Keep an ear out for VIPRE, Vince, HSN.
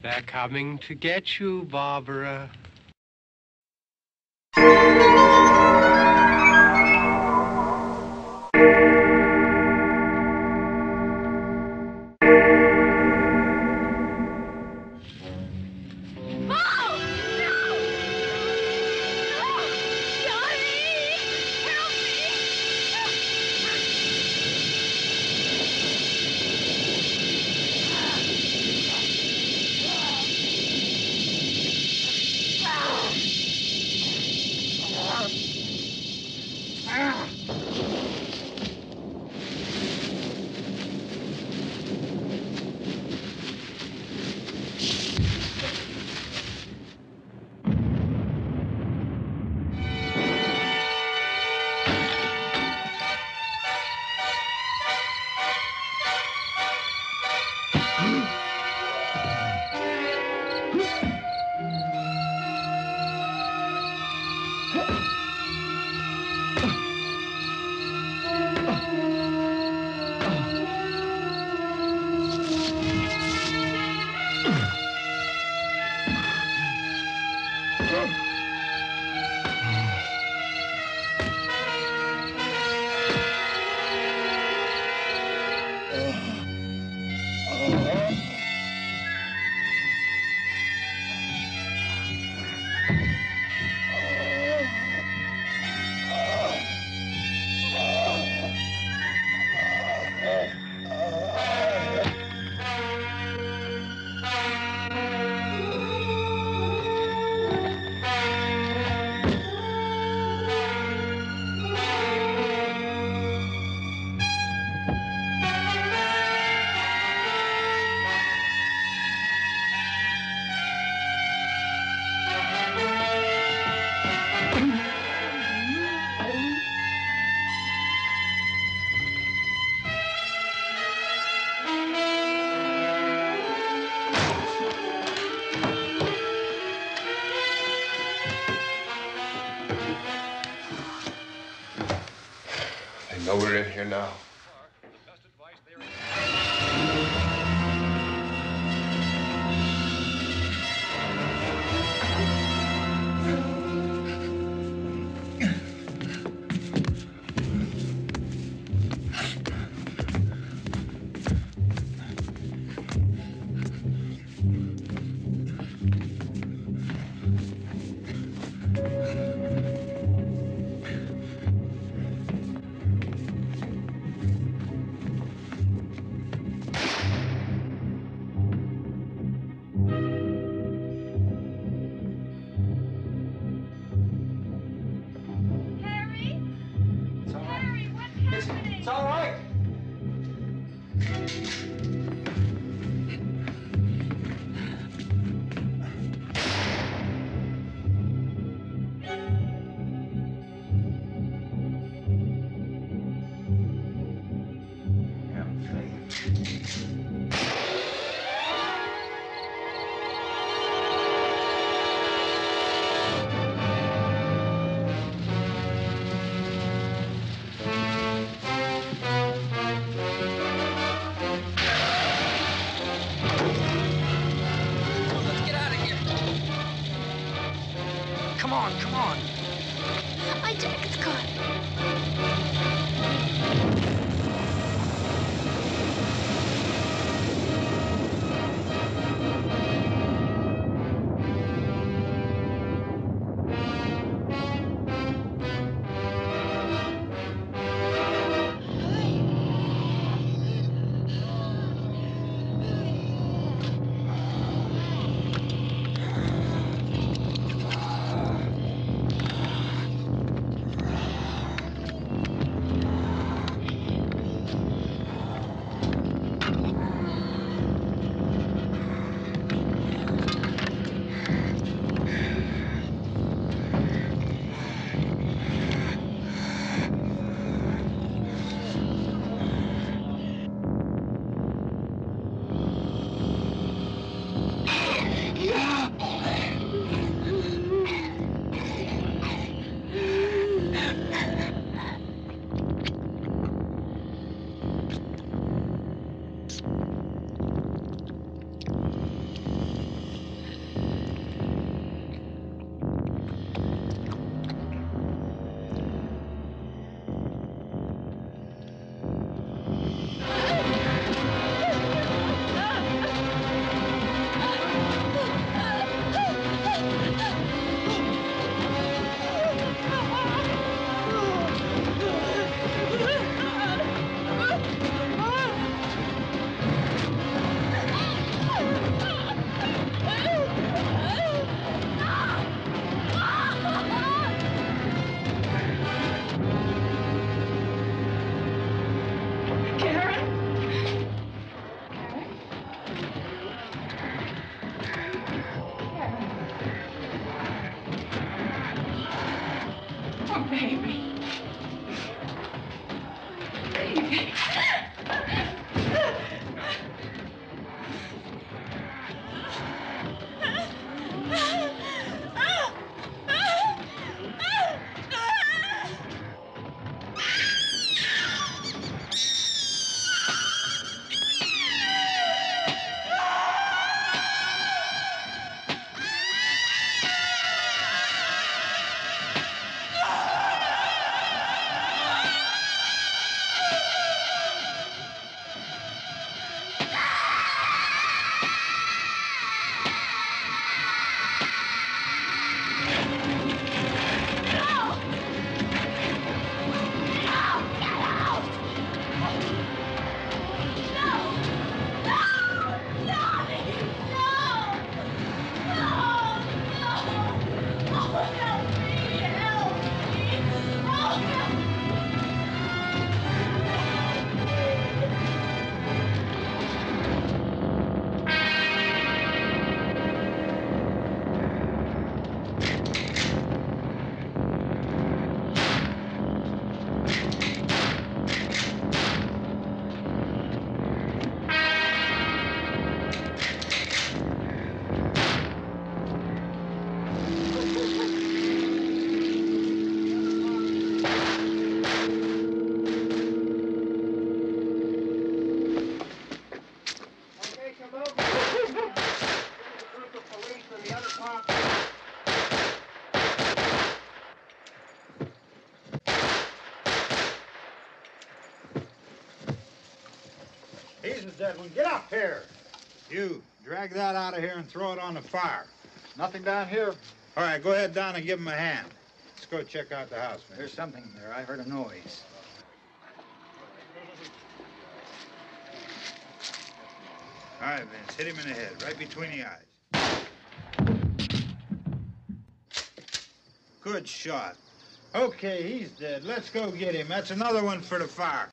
They're coming to get you, Barbara. No, we're in here now. Come on. My jacket's gone. Get up here. You drag that out of here and throw it on the fire. Nothing down here? All right, go ahead down and give him a hand. Let's go check out the house, man. There's something there. I heard a noise. All right, Vince, hit him in the head, right between the eyes. Good shot. Okay, he's dead. Let's go get him. That's another one for the fire.